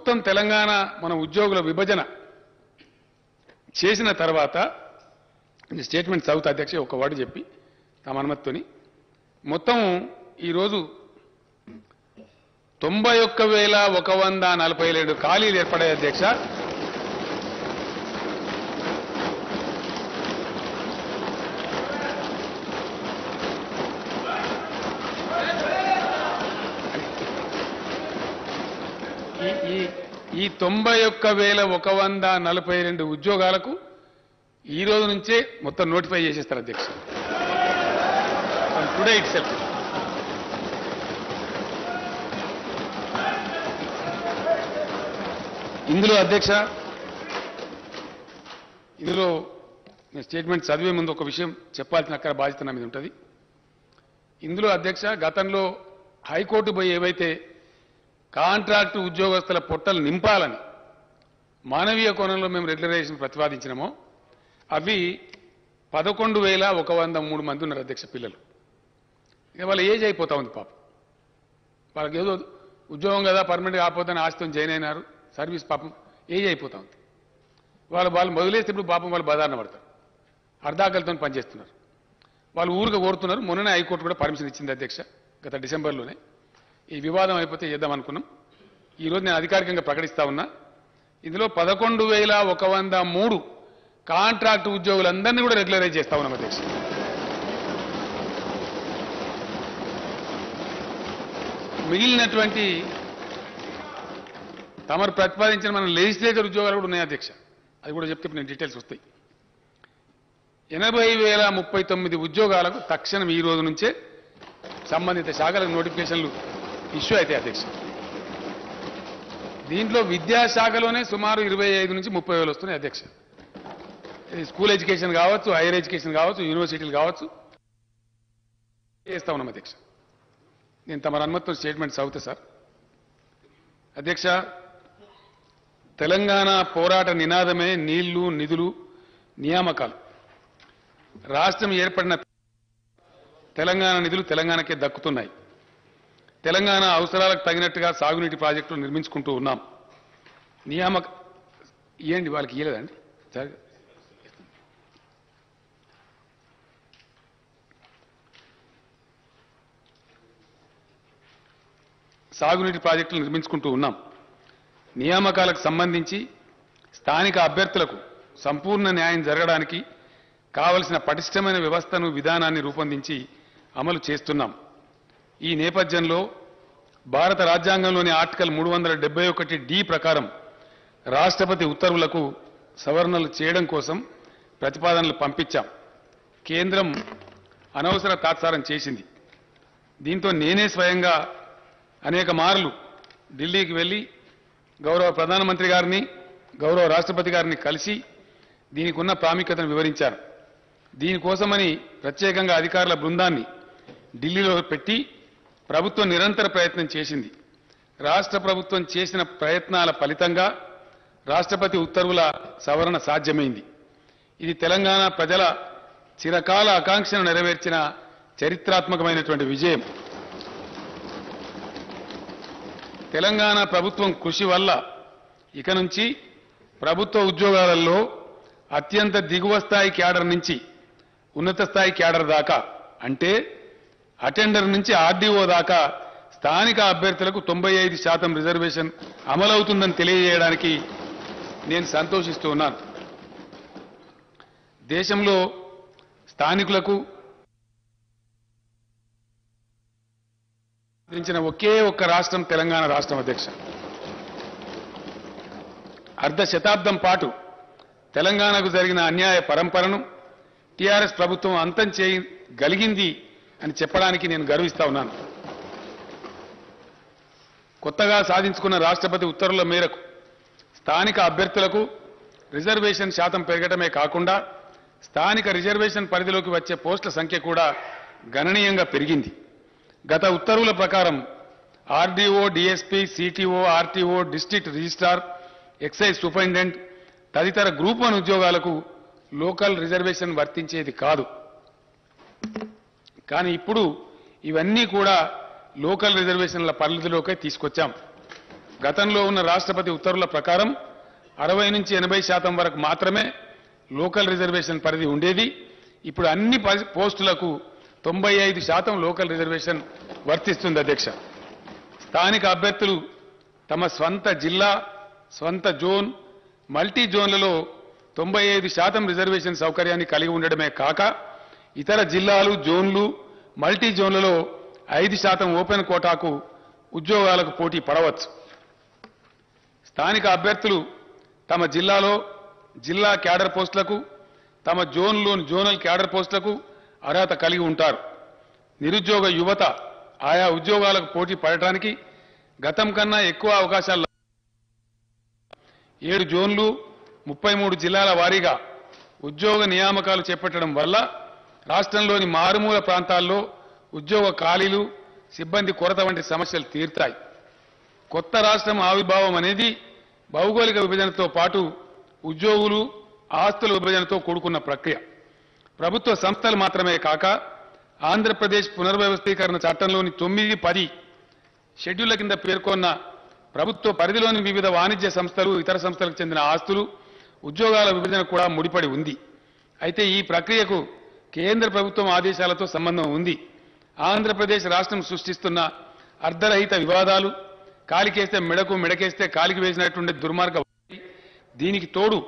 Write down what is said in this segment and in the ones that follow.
మొత్తం తెలంగాణ మన ఉద్యోగుల విభజన చేసిన తర్వాత స్టేట్మెంట్ సౌత్ అధ్యక్ష ఒక వాడు చెప్పి తమ అనుమతితోని మొత్తం ఈ రోజు 91142 ఖాళీలు ఏర్పడాయి అధ్యక్ష. ఈ 91142 ఉద్యోగాలకు ఈ రోజు నుంచే మొత్తం నోటిఫై చేసేస్తారు అధ్యక్ష. టుడే ఇట్సెల్ఫ్ ఇందులో అధ్యక్ష ఇందులో నేను స్టేట్మెంట్ చదివే ముందు ఒక విషయం చెప్పాల్సిన అక్కడ బాధ్యత నా మీద ఉంటుంది. ఇందులో అధ్యక్ష గతంలో హైకోర్టు పోయి ఏవైతే కాంట్రాక్టు ఉద్యోగస్తుల పొట్టలు నింపాలని మానవీయ కోణంలో మేము రెగ్యులరైజేషన్ ప్రతిపాదించినామో అవి 11,103 మంది ఉన్నారు అధ్యక్ష పిల్లలు. ఇక వాళ్ళ ఏజ్ అయిపోతా ఉంది పాపం, వాళ్ళకి ఏదో ఉద్యోగం కదా పర్మనెంట్గా ఆపోతేనే ఆస్తితో జాయిన్ అయినారు, సర్వీస్ పాపం ఏజ్ అయిపోతా ఉంది. వాళ్ళు మొదలేస్తే ఇప్పుడు పాపం వాళ్ళు బదారణ పడతారు, అర్ధాకలతో పనిచేస్తున్నారు, వాళ్ళు ఊరుగా కోరుతున్నారు. మొన్ననే హైకోర్టు కూడా పర్మిషన్ ఇచ్చింది అధ్యక్ష గత డిసెంబర్లోనే. ఈ వివాదం అయిపోతే చేద్దాం అనుకున్నాం. ఈరోజు నేను అధికారికంగా ప్రకటిస్తా ఉన్నా ఇందులో 11,103 కాంట్రాక్ట్ ఉద్యోగులందరినీ కూడా రెగ్యులరైజ్ చేస్తా ఉన్నాం అధ్యక్ష. మిగిలినటువంటి తమరు ప్రతిపాదించిన మన లెజిస్లేటర్ ఉద్యోగాలు కూడా ఉన్నాయి అధ్యక్ష, అది కూడా చెప్తే నేను డీటెయిల్స్ వస్తాయి. 80,039 ఉద్యోగాలకు తక్షణం ఈ రోజు నుంచే సంబంధిత శాఖలకు నోటిఫికేషన్లు ఇష్యూ అయితే అధ్యక్ష. దీంట్లో విద్యాశాఖలోనే సుమారు 25,000 నుంచి 30,000 వస్తున్నాయి అధ్యక్ష. స్కూల్ ఎడ్యుకేషన్ కావచ్చు, హైయర్ ఎడ్యుకేషన్ కావచ్చు, యూనివర్సిటీలు కావచ్చు చేస్తా ఉన్నాం అధ్యక్ష. నేను తమ అనుమతితో స్టేట్మెంట్ చదువుతా సార్. అధ్యక్ష తెలంగాణ పోరాట నినాదమే నీళ్లు నిధులు నియామకాలు. రాష్ట్రం ఏర్పడిన తెలంగాణ నిధులు తెలంగాణకే దక్కుతున్నాయి. తెలంగాణ అవసరాలకు తగినట్టుగా సాగునీటి ప్రాజెక్టులు నిర్మించుకుంటూ ఉన్నాం. నియామక ఇవ్వండి వాళ్ళకి ఇవ్వలేదండి. సాగునీటి ప్రాజెక్టులు నిర్మించుకుంటూ ఉన్నాం. నియామకాలకు సంబంధించి స్థానిక అభ్యర్థులకు సంపూర్ణ న్యాయం జరగడానికి కావలసిన పటిష్టమైన వ్యవస్థను విధానాన్ని రూపొందించి అమలు చేస్తున్నాం. ఈ నేపథ్యంలో భారత రాజ్యాంగంలోని ఆర్టికల్ 371D ప్రకారం రాష్ట్రపతి ఉత్తర్వులకు సవరణలు చేయడం కోసం ప్రతిపాదనలు పంపించాం. కేంద్రం అనవసర తాత్సారం చేసింది. దీంతో నేనే స్వయంగా అనేక మార్లు ఢిల్లీకి వెళ్ళి గౌరవ ప్రధానమంత్రి గారిని గౌరవ రాష్ట్రపతి గారిని కలిసి దీనికి ఉన్న ప్రాముఖ్యతను వివరించారు. దీనికోసమని ప్రత్యేకంగా అధికారుల బృందాన్ని ఢిల్లీలో పెట్టి ప్రభుత్వం నిరంతర ప్రయత్నం చేసింది. రాష్ట్ర ప్రభుత్వం చేసిన ప్రయత్నాల ఫలితంగా రాష్ట్రపతి ఉత్తర్వుల సవరణ సాధ్యమైంది. ఇది తెలంగాణ ప్రజల చిరకాల ఆకాంక్షను నెరవేర్చిన చరిత్రాత్మకమైనటువంటి విజయం. తెలంగాణ ప్రభుత్వం కృషి వల్ల ఇక నుంచి ప్రభుత్వ ఉద్యోగాలలో అత్యంత దిగువ స్థాయి క్యాడర్ నుంచి ఉన్నత స్థాయి క్యాడర్ దాకా అంటే అటెండర్ నుంచి ఆర్డీఓ దాకా స్థానిక అభ్యర్థులకు 95% రిజర్వేషన్ అమలవుతుందని తెలియజేయడానికి నేను సంతోషిస్తూ ఉన్నాను. దేశంలో స్థానికులకు ఒకే ఒక్క రాష్ట్రం తెలంగాణ రాష్ట్రం అధ్యక్ష. అర్ధ శతాబ్దం పాటు తెలంగాణకు జరిగిన అన్యాయ పరంపరను టీఆర్ఎస్ ప్రభుత్వం అంతం చేయగలిగింది అని చెప్పడానికి నేను గర్విస్తా ఉన్నాను. కొత్తగా సాధించుకున్న రాష్ట్రపతి ఉత్తర్వుల మేరకు స్థానిక అభ్యర్థులకు రిజర్వేషన్ శాతం పెరగటమే కాకుండా స్థానిక రిజర్వేషన్ పరిధిలోకి వచ్చే పోస్టుల సంఖ్య కూడా గణనీయంగా పెరిగింది. గత ఉత్తర్వుల ప్రకారం RDO, DSP, CTO, RTO, district registrar, excise superintendent తదితర గ్రూప్ 1 ఉద్యోగాలకు లోకల్ రిజర్వేషన్ వర్తించేది కాదు. కానీ ఇప్పుడు ఇవన్నీ కూడా లోకల్ రిజర్వేషన్ల పరిధిలోకే తీసుకొచ్చాం. గతంలో ఉన్న రాష్ట్రపతి ఉత్తర్వుల ప్రకారం 60 నుంచి 80% వరకు మాత్రమే లోకల్ రిజర్వేషన్ పరిధి ఉండేది. ఇప్పుడు అన్ని పోస్టులకు 95% లోకల్ రిజర్వేషన్ వర్తిస్తుంది. అధ్యక్ష, స్థానిక అభ్యర్థులు తమ స్వంత జిల్లా, స్వంత జోన్, మల్టీ జోన్లలో 95% రిజర్వేషన్ సౌకర్యాన్ని కలిగి ఉండడమే కాక ఇతర జిల్లాలు, జోన్లు, మల్టీ జోన్లలో 5% ఓపెన్ కోటాకు ఉద్యోగాలకు పోటీ పడవచ్చు. స్థానిక అభ్యర్థులు తమ జిల్లాలో జిల్లా క్యాడర్ పోస్టులకు, తమ జోన్లోని జోనల్ క్యాడర్ పోస్టులకు అర్హత కలిగి ఉంటారు. నిరుద్యోగ యువత ఆయా ఉద్యోగాలకు పోటీ పడటానికి గతం కన్నా ఎక్కువ అవకాశాలు 7 జోన్లు 33 జిల్లాల వారీగా ఉద్యోగ నియామకాలు చేపట్టడం వల్ల రాష్ట్రంలోని మారుమూల ప్రాంతాల్లో ఉద్యోగ ఖాళీలు, సిబ్బంది కొరత వంటి సమస్యలు తీరుతాయి. కొత్త రాష్ట్రం ఆవిర్భావం అనేది భౌగోళిక విభజనతో పాటు ఉద్యోగులు, ఆస్తుల విభజనతో కూడుకున్న ప్రక్రియ. ప్రభుత్వ సంస్థలు మాత్రమే కాక ఆంధ్రప్రదేశ్ పునర్వ్యవస్థీకరణ చట్టంలోని 9, 10 షెడ్యూళ్ల కింద పేర్కొన్న ప్రభుత్వ పరిధిలోని వివిధ వాణిజ్య సంస్థలు, ఇతర సంస్థలకు చెందిన ఆస్తులు, ఉద్యోగాల విభజన కూడా ముడిపడి ఉంది. అయితే ఈ ప్రక్రియకు కేంద్ర ప్రభుత్వం ఆదేశాలతో సంబంధం ఉంది. ఆంధ్రప్రదేశ్ రాష్ట్రం సృష్టిస్తున్న అర్ధరహిత వివాదాలు, కాలికేస్తే మెడకు, మెడకేస్తే కాలికి వేసినటువంటి దుర్మార్గం, దీనికి తోడు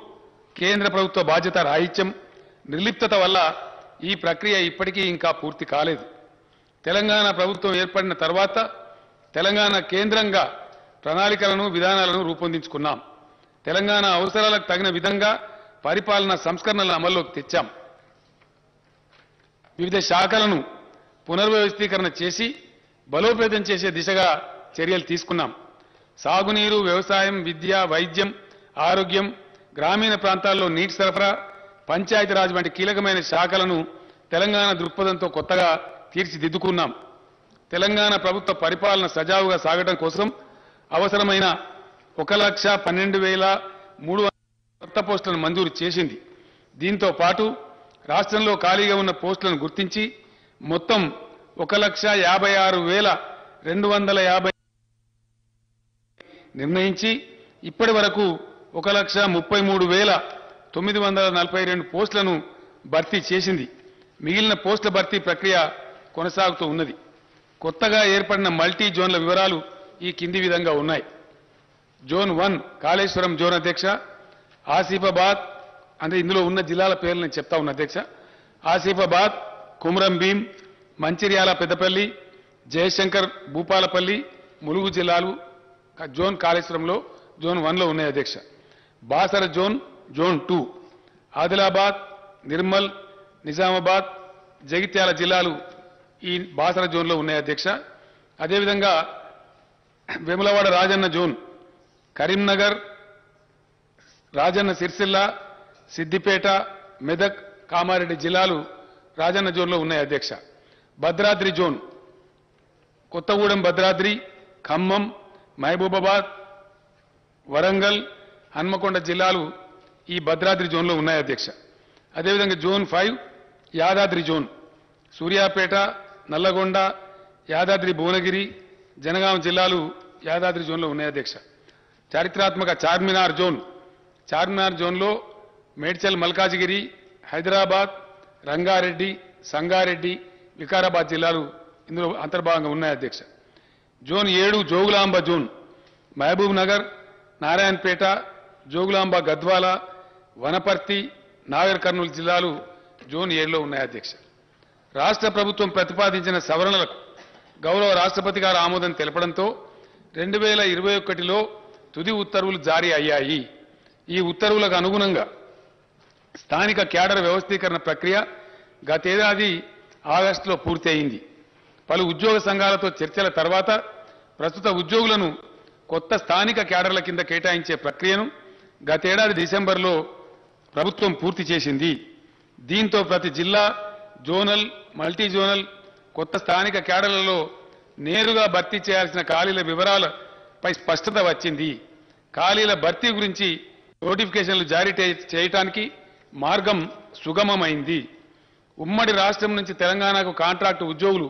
కేంద్ర ప్రభుత్వ బాధ్యత రాహిత్యం, నిర్లిప్తత వల్ల ఈ ప్రక్రియ ఇప్పటికీ ఇంకా పూర్తి కాలేదు. తెలంగాణ ప్రభుత్వం ఏర్పడిన తర్వాత తెలంగాణ కేంద్రంగా ప్రణాళికలను, విధానాలను రూపొందించుకున్నాం. తెలంగాణ అవసరాలకు తగిన విధంగా పరిపాలనా సంస్కరణలను అమల్లోకి తెచ్చాం. వివిధ శాఖలను పునర్వ్యవస్థీకరణ చేసి బలోపేతం చేసే దిశగా చర్యలు తీసుకున్నాం. సాగునీరు, వ్యవసాయం, విద్య, వైద్యం, ఆరోగ్యం, గ్రామీణ ప్రాంతాల్లో నీటి సరఫరా, పంచాయతీరాజ్ వంటి కీలకమైన శాఖలను తెలంగాణ దృక్పథంతో కొత్తగా తీర్చిదిద్దుకున్నాం. తెలంగాణ ప్రభుత్వ పరిపాలన సజావుగా సాగడం కోసం అవసరమైన 1,12,300 కొత్త పోస్టులను మంజూరు చేసింది. దీంతో పాటు రాష్ట్రంలో ఖాళీగా ఉన్న పోస్టులను గుర్తించి మొత్తం 1,56,250 నిర్ణయించి ఇప్పటి వరకు 1,33,942 పోస్టులను భర్తీ చేసింది. మిగిలిన పోస్టుల భర్తీ ప్రక్రియ కొనసాగుతూ ఉన్నది. కొత్తగా ఏర్పడిన మల్టీ జోన్ల వివరాలు ఈ కింది విధంగా ఉన్నాయి. జోన్ 1 కాళేశ్వరం జోన్ అధ్యక్ష, ఆసిఫాబాద్ అంటే ఇందులో ఉన్న జిల్లాల పేర్లు నేను చెప్తా ఉన్న అధ్యక్ష. ఆసిఫాబాద్, కుమరం భీం, మంచిర్యాల, పెద్దపల్లి, జయశంకర్, భూపాలపల్లి, ములుగు జిల్లాలు జోన్ కాళేశ్వరంలో జోన్ 1లో ఉన్నాయి అధ్యక్ష. బాసర జోన్ జోన్ 2, ఆదిలాబాద్, నిర్మల్, నిజామాబాద్, జగిత్యాల జిల్లాలు ఈ బాసర జోన్లో ఉన్నాయి అధ్యక్ష. అదేవిధంగా వేములవాడ రాజన్న జోన్, కరీంనగర్, రాజన్న సిరిసిల్ల, సిద్దిపేట, మెదక్, కామారెడ్డి జిల్లాలు రాజన్న జోన్లో ఉన్నాయి అధ్యక్ష. భద్రాద్రి జోన్, కొత్తగూడెం, భద్రాద్రి, ఖమ్మం, మహబూబాబాద్, వరంగల్, హన్మకొండ జిల్లాలు ఈ భద్రాద్రి జోన్లో ఉన్నాయి అధ్యక్ష. అదేవిధంగా జోన్ 5 యాదాద్రి జోన్, సూర్యాపేట, నల్లగొండ, యాదాద్రి భువనగిరి, జనగాం జిల్లాలు యాదాద్రి జోన్లో ఉన్నాయి అధ్యక్ష. చారిత్రాత్మక చార్మినార్ జోన్, చార్మినార్ జోన్లో మేడ్చల్, మల్కాజిగిరి, హైదరాబాద్, రంగారెడ్డి, సంగారెడ్డి, వికారాబాద్ జిల్లాలు ఇందులో అంతర్భాగంగా ఉన్నాయి అధ్యక్ష. Zone 7 Jogulamba zone, Mahabubnagar, Narayanpet, Jogulamba, Gadwal, Wanaparthy, Nagarkurnool జిల్లాలు జోన్ 7లో ఉన్నాయి అధ్యక్ష. రాష్ట్ర ప్రభుత్వం ప్రతిపాదించిన సవరణలకు గౌరవ రాష్ట్రపతి గారు ఆమోదం తెలపడంతో 2021లో తుది ఉత్తర్వులు జారీ అయ్యాయి. ఈ ఉత్తర్వులకు అనుగుణంగా స్థానిక క్యాడర్ వ్యవస్థీకరణ ప్రక్రియ గతేడాది ఆగస్టులో పూర్తి అయింది. పలు ఉద్యోగ సంఘాలతో చర్చల తర్వాత ప్రస్తుత ఉద్యోగులను కొత్త స్థానిక క్యాడర్ల కింద కేటాయించే ప్రక్రియను గతేడాది డిసెంబర్లో ప్రభుత్వం పూర్తి చేసింది. దీంతో ప్రతి జిల్లా, జోనల్, మల్టీ జోనల్ కొత్త స్థానిక క్యాడర్లలో నేరుగా భర్తీ చేయాల్సిన ఖాళీల వివరాలపై స్పష్టత వచ్చింది. ఖాళీల భర్తీ గురించి నోటిఫికేషన్లు జారీ చేయడానికి మార్గం సుగమమైంది. ఉమ్మడి రాష్ట్రం నుంచి తెలంగాణకు కాంట్రాక్టు ఉద్యోగులు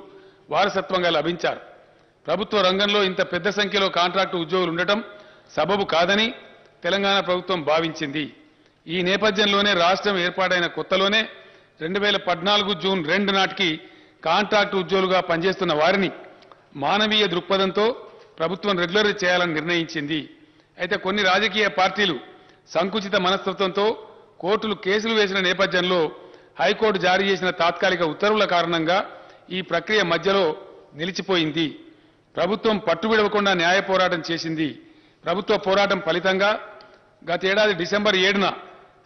వారసత్వంగా లభించారు. ప్రభుత్వ రంగంలో ఇంత పెద్ద సంఖ్యలో కాంట్రాక్ట్ ఉద్యోగులు ఉండటం సబబు కాదని తెలంగాణ ప్రభుత్వం భావించింది. ఈ నేపథ్యంలోనే రాష్ట్రం ఏర్పాటైన కొత్తలోనే 2014 జూన్ 2 నాటికి కాంట్రాక్ట్ ఉద్యోగులుగా పనిచేస్తున్న వారిని మానవీయ దృక్పథంతో ప్రభుత్వం రెగ్యులర్ చేయాలని నిర్ణయించింది. అయితే కొన్ని రాజకీయ పార్టీలు సంకుచిత మనస్తత్వంతో కోర్టులు కేసులు వేసిన నేపథ్యంలో హైకోర్టు జారీ చేసిన తాత్కాలిక ఉత్తర్వుల కారణంగా ఈ ప్రక్రియ మధ్యలో నిలిచిపోయింది. ప్రభుత్వం పట్టుబిడవకుండా న్యాయ పోరాటం చేసింది. ప్రభుత్వ పోరాటం ఫలితంగా గతేడాది డిసెంబర్ 7న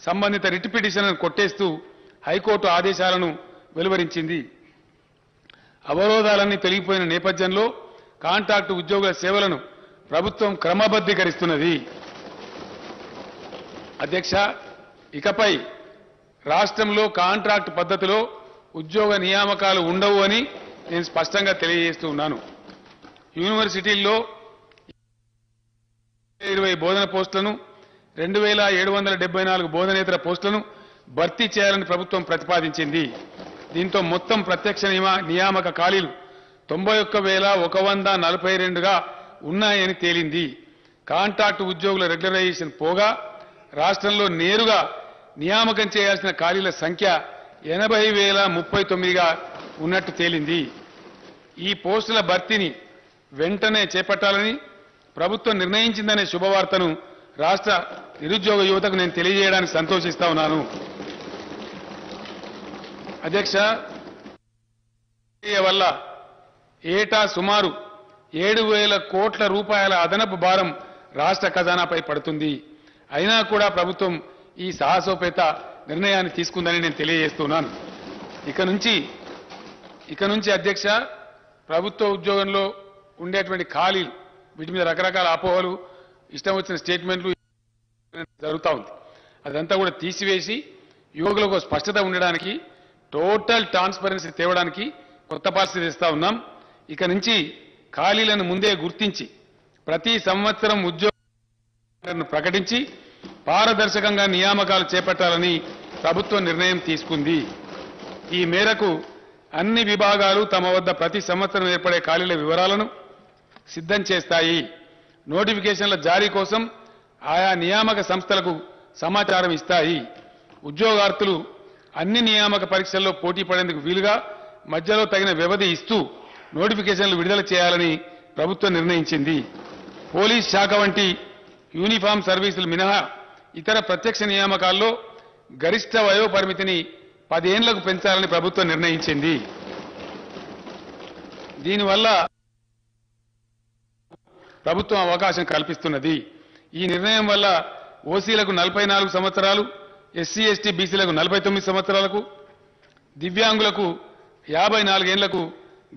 సంబంధిత రిట్ పిటిషన్ను కొట్టేస్తూ హైకోర్టు ఆదేశాలను వెలువరించింది. అవరోధాలన్నీ తొలగిపోయిన నేపథ్యంలో కాంట్రాక్టు ఉద్యోగుల సేవలను ప్రభుత్వం క్రమబద్ధీకరిస్తున్నది. అధ్యక్ష, ఇకపై రాష్ట్రంలో కాంట్రాక్ట్ పద్ధతిలో ఉద్యోగ నియామకాలు ఉండవు అని నేను స్పష్టంగా తెలియజేస్తూ ఉన్నాను. యూనివర్సిటీల్లో 20 బోధన పోస్టులను 2774 బోధనేతర పోస్టులను భర్తీ చేయాలని ప్రభుత్వం ప్రతిపాదించింది. దీంతో మొత్తం ప్రత్యక్ష నియామక ఖాళీలు 91,142గా ఉన్నాయని తేలింది. కాంట్రాక్ట్ ఉద్యోగుల రెగ్యులరైజేషన్ పోగా రాష్ట్రంలో నేరుగా నియామకం చేయాల్సిన ఖాళీల సంఖ్య 80,039గా ఉన్నట్టు తేలింది. ఈ పోస్టుల భర్తీని వెంటనే చేపట్టాలని ప్రభుత్వం నిర్ణయించిందనే శుభవార్తను రాష్ట్ర నిరుద్యోగ యువతకు నేను తెలియజేయడానికి సంతోషిస్తా ఉన్నాను. అధ్యక్ష, వల్ల ఏటా సుమారు 7,000 కోట్ల రూపాయల అదనపు భారం రాష్ట్ర ఖజానాపై పడుతుంది. అయినా కూడా ప్రభుత్వం ఈ సాహసోపేత నిర్ణయాన్ని తీసుకుందని నేను తెలియజేస్తున్నాను. ఇక నుంచి అధ్యక్ష, ప్రభుత్వ ఉద్యోగంలో ఉండేటువంటి ఖాళీలు వీటి మీద రకరకాల అపోహలు, ఇష్టం వచ్చిన స్టేట్మెంట్లు జరుగుతూ ఉంది. అదంతా కూడా తీసివేసి యువకులకు స్పష్టత ఉండడానికి టోటల్ ట్రాన్స్పరెన్సీ తేవడానికి కొత్త పాలసీ ఇస్తా ఉన్నాం. ఇక నుంచి ఖాళీలను ముందే గుర్తించి ప్రతి సంవత్సరం ఉద్యోగాలను ప్రకటించి పారదర్శకంగా నియామకాలు చేపట్టాలని ప్రభుత్వం నిర్ణయం తీసుకుంది. ఈ మేరకు అన్ని విభాగాలు తమ వద్ద ప్రతి సంవత్సరం ఏర్పడే ఖాళీల వివరాలను సిద్ధం చేస్తాయి. నోటిఫికేషన్ల జారీ కోసం ఆయా నియామక సంస్థలకు సమాచారం ఇస్తాయి. ఉద్యోగార్థులు అన్ని నియామక పరీక్షల్లో పోటీ పడేందుకు వీలుగా మధ్యలో తగిన వ్యవధి ఇస్తూ నోటిఫికేషన్లు విడుదల చేయాలని ప్రభుత్వం నిర్ణయించింది. పోలీస్ శాఖ వంటి యూనిఫామ్ సర్వీసులు మినహా ఇతర ప్రత్యక్ష నియామకాల్లో గరిష్ట వయో పరిమితిని 10 ఏళ్లకు పెంచాలని ప్రభుత్వం నిర్ణయించింది. దీనివల్ల ప్రభుత్వం అవకాశం కల్పిస్తున్నది. ఈ నిర్ణయం వల్ల ఓసీలకు 44 సంవత్సరాలు, ఎస్సీ ఎస్టీ బీసీలకు 49 సంవత్సరాలకు, దివ్యాంగులకు 54 ఏళ్లకు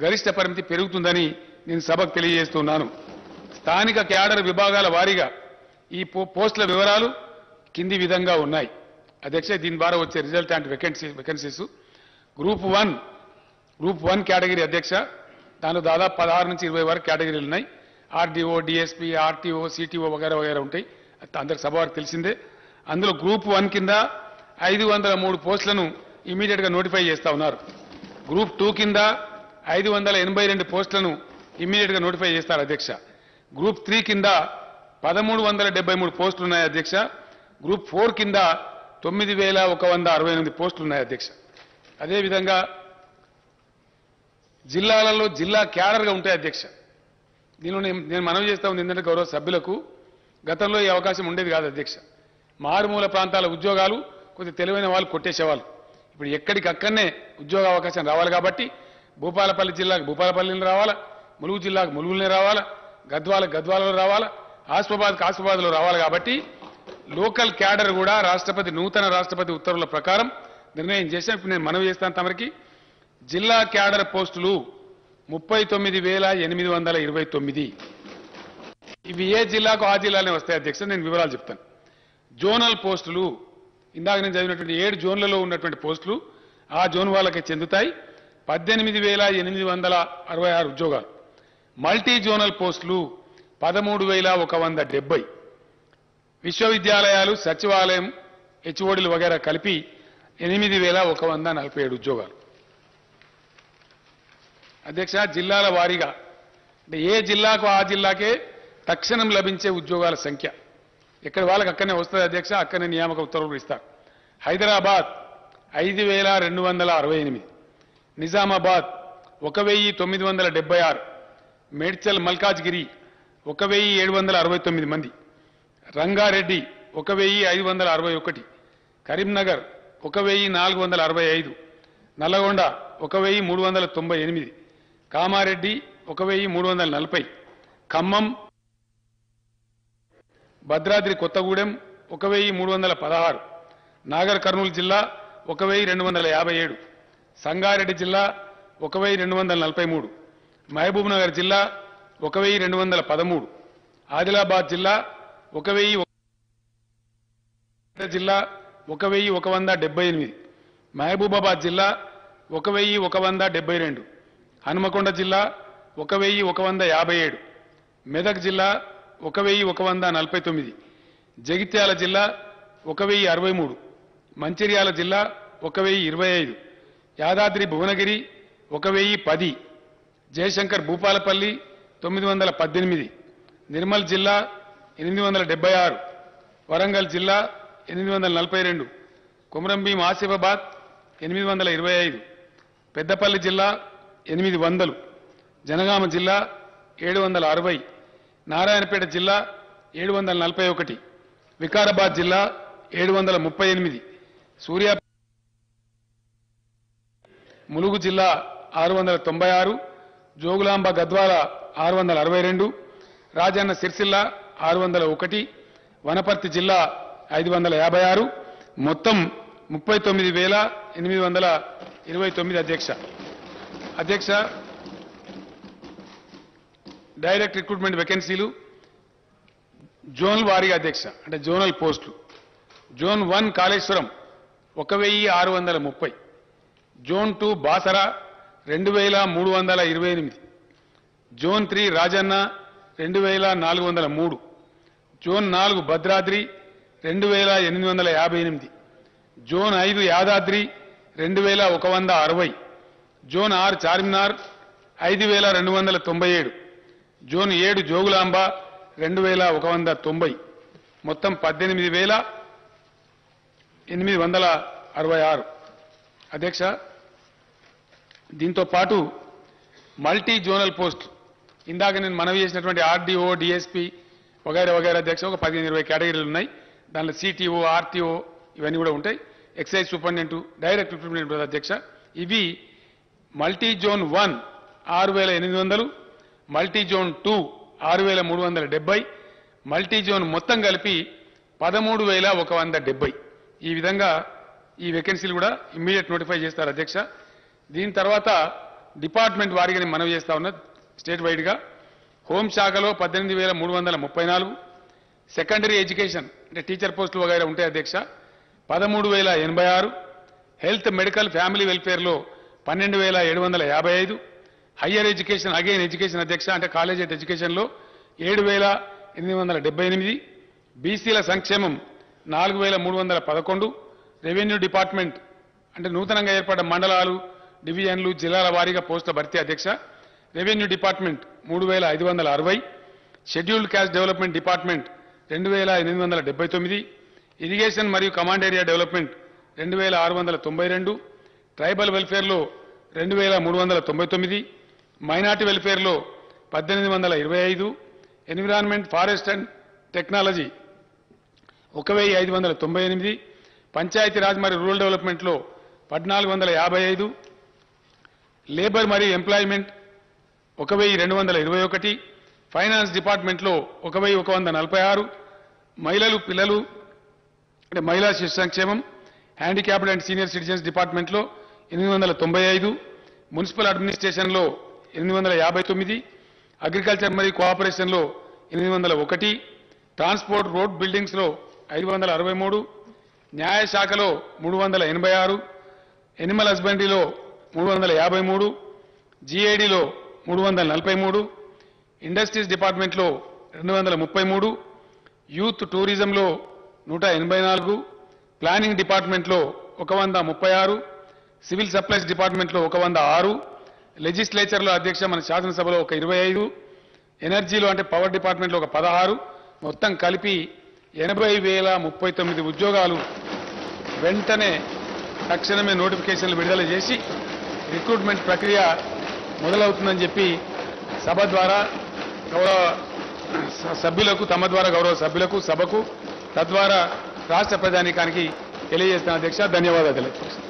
గరిష్ట పరిమితి పెరుగుతుందని నేను సభకు తెలియజేస్తున్నాను. స్థానిక క్యాడర్ విభాగాల వారీగా ఈ పోస్టుల వివరాలు కింది విధంగా ఉన్నాయి. అధ్యక్ష, దీని ద్వారా వచ్చే result and vacancies group 1 category అధ్యక్ష, దానిలో దాదాపు 16 నుంచి 20 వరకు కేటగిరీలు ఉన్నాయి. ఆర్డీఓ, డిఎస్పీ, ఆర్టీఓ, సిటీఓ వగైరా వగైరా ఉంటాయి. అందరికి సభ వారికి తెలిసిందే. అందులో గ్రూప్ 1 కింద 503 పోస్టులను ఇమీడియట్గా నోటిఫై చేస్తా ఉన్నారు. గ్రూప్ 2 కింద 582 పోస్టులను ఇమీడియట్గా నోటిఫై చేస్తారు అధ్యక్ష. గ్రూప్ 3 కింద 1,373 పోస్టులు ఉన్నాయి అధ్యక్ష. గ్రూప్ 4 కింద 9,168 పోస్టులు ఉన్నాయి అధ్యక్ష. అదేవిధంగా జిల్లాలలో జిల్లా క్యాడర్గా ఉంటాయి అధ్యక్ష. దీనిలో నేను మనవి చేస్తా ఉంది ఏంటంటే గౌరవ సభ్యులకు, గతంలో ఈ అవకాశం ఉండేది కాదు అధ్యక్ష. మారుమూల ప్రాంతాల ఉద్యోగాలు కొద్దిగా తెలివైన వాళ్ళు కొట్టేసేవాళ్ళు. ఇప్పుడు ఎక్కడికక్కడనే ఉద్యోగ అవకాశం రావాలి కాబట్టి భూపాలపల్లి జిల్లాకు భూపాలపల్లిని రావాలా, ములుగు జిల్లాకు ములుగులనే రావాలా, గద్వాలకు గద్వాలలో రావాలా, ఆసిఫాబాద్కు ఆసిఫాబాద్లో రావాలి. కాబట్టి లోకల్ క్యాడర్ కూడా నూతన రాష్ట్రపతి ఉత్తర్వుల ప్రకారం నిర్ణయం చేశాను. ఇప్పుడు నేను మనవి చేస్తాను తమరికి, జిల్లా క్యాడర్ పోస్టులు 39,829. ఇవి ఏ జిల్లాకు ఆ జిల్లానే వస్తాయి అధ్యక్ష, నేను వివరాలు చెప్తాను. జోనల్ పోస్టులు ఇందాక నేను చదివినటువంటి 7 జోన్లలో ఉన్నటువంటి పోస్టులు ఆ జోన్ వాళ్ళకి చెందుతాయి. 18,866 ఉద్యోగాలు. మల్టీ జోనల్ పోస్టులు 13,170. విశ్వవిద్యాలయాలు, సచివాలయం, హెచ్ఓడీలు వగైరా కలిపి 8,147 ఉద్యోగాలు. అధ్యక్ష, జిల్లాల వారీగా ये जिल्लाको आ जिल्लाके తక్షణం లభించే ఉద్యోగాల సంఖ్య ఇక్కడ వాళ్ళకి అక్కనే వస్తది అధ్యక్ష అక్కనే నియామక ఉత్తర్వులు ఇస్తారు హైదరాబాద్ 5268 నిజామాబాద్ 1976 మేడ్చల్ మల్కాజ్గిరి 1769 మంది రంగారెడ్డి 1561 కరీంనగర్ 1465 నల్లగొండ 1398 కామారెడ్డి 1340 ఖమ్మం భద్రాద్రి కొత్తగూడెం 1316 నాగర్ కర్నూలు జిల్లా 1257 సంగారెడ్డి జిల్లా 1243 మహబూబ్ నగర్ జిల్లా 1213 ఆదిలాబాద్ జిల్లా 1178 మహబూబాబాద్ జిల్లా 1172 హనుమకొండ జిల్లా 1157 మెదక్ జిల్లా 1149 జగిత్యాల జిల్లా 1063 మంచిర్యాల జిల్లా 1025 యాదాద్రి భువనగిరి 1010 జయశంకర్ భూపాలపల్లి 918 నిర్మల్ జిల్లా 876 వరంగల్ జిల్లా 842 కొమరంభీం ఆసిఫాబాద్ 825 పెద్దపల్లి జిల్లా 800 జనగామ జిల్లా 760 నారాయణపేట జిల్లా 741 వికారాబాద్ జిల్లా 738 సూర్యాపేట ములుగు జిల్లా 696 జోగులాంబ గద్వాల 662 రాజన్న సిరిసిల్ల 601 వనపర్తి జిల్లా 556 మొత్తం 39829 అధ్యక్ష డైరెక్ట్ రిక్రూట్మెంట్ వేకెన్సీలు జోన్ వారీగా అధ్యక్ష అంటే జోనల్ పోస్టులు zone 1 Kaleshwaram 1630 zone 2 Basara 2328 zone 3 Rajanna 2403 zone 4 Bhadradri 2858 zone 5 Yadadri 2160 zone 6 Charminar 5297 zone 7 Jogulamba 2190 మొత్తం 18866 అధ్యక్ష దీంతో పాటు మల్టీ జోనల్ పోస్ట్ ఇందాక నేను మనవి చేసినటువంటి ఆర్డీఓ డిఎస్పీ వగైరా వగైరా అధ్యక్ష ఒక 15-20 కేటగిరీలు ఉన్నాయి దానిలో సిటీఓ ఆర్టీఓ ఇవన్నీ కూడా ఉంటాయి ఎక్సైజ్ సూపరింటెండెంట్ డైరెక్ట్ రిక్రూట్మెంట్ అధ్యక్ష ఇవి multi zone 1 6800 multi zone 2 6370 multi zone మొత్తం కలిపి 13170 ఈ విధంగా ఈ వేకెన్సీలు కూడా ఇమ్మీడియట్ నోటిఫై చేస్తారు అధ్యక్ష దీని తర్వాత డిపార్ట్మెంట్ వారీగా మనం చేస్తా ఉన్నది స్టేట్ వైడ్గా హోంశాఖలో 18334 సెకండరీ ఎడ్యుకేషన్ అంటే టీచర్ పోస్టులు వగైరా ఉంటాయి అధ్యక్ష 13086 హెల్త్ మెడికల్ ఫ్యామిలీ వెల్ఫేర్లో 12755 హయ్యర్ ఎడ్యుకేషన్ అగైన్ ఎడ్యుకేషన్ అధ్యక్ష అంటే కాలేజ్ ఎడ్యుకేషన్లో 7878 బీసీల సంక్షేమం 4311 రెవెన్యూ డిపార్ట్మెంట్ అంటే నూతనంగా ఏర్పడ్డ మండలాలు డివిజన్లు జిల్లాల వారీగా పోస్టుల భర్తీ అధ్యక్ష revenue department 3560 scheduled caste development department 2879 irrigation మరియు కమాండ్ ఏరియా డెవలప్మెంట్ 2692 ట్రైబల్ వెల్ఫేర్లో 2399 మైనార్టీ వెల్ఫేర్లో 1825 environment forest and technology 1598 Panchayati Raj మరియు రూరల్ డెవలప్మెంట్లో 1455 లేబర్ మరియు ఎంప్లాయ్మెంట్ 1221 ఫైనాన్స్ డిపార్ట్మెంట్లో 1146 మహిళలు పిల్లలు అంటే మహిళా శిశు సంక్షేమం హ్యాండిక్యాప్డ్ అండ్ సీనియర్ సిటిజన్స్ డిపార్ట్మెంట్లో 895 మున్సిపల్ అడ్మినిస్ట్రేషన్లో 859 అగ్రికల్చర్ మరియు కోఆపరేషన్లో 801 ట్రాన్స్పోర్ట్ రోడ్ బిల్డింగ్స్లో 563 న్యాయశాఖలో 386 ఎనిమల్ హస్బెండరీలో 353 జిఐడిలో 343 ఇండస్ట్రీస్ డిపార్ట్మెంట్లో 233 యూత్ టూరిజంలో 184 ప్లానింగ్ డిపార్ట్మెంట్లో 136 సివిల్ సప్లైస్ డిపార్ట్మెంట్లో 106 లెజిస్లేచర్లో అధ్యక్ష మన శాసనసభలో 125 ఎనర్జీలో అంటే పవర్ డిపార్ట్మెంట్ లో 16 మొత్తం కలిపి 80039 ఉద్యోగాలు వెంటనే తక్షణమే నోటిఫికేషన్లు విడుదల చేసి రిక్రూట్‌మెంట్ ప్రక్రియ మొదలవుతుందని చెప్పి సభ ద్వారా గౌరవ సభ్యులకు తమ ద్వారా గౌరవ సభ్యులకు సభకు తద్వారా రాష్ట్ర ప్రధానికానికి తెలియజేస్తున్న అధ్యక్ష ధన్యవాదాలు.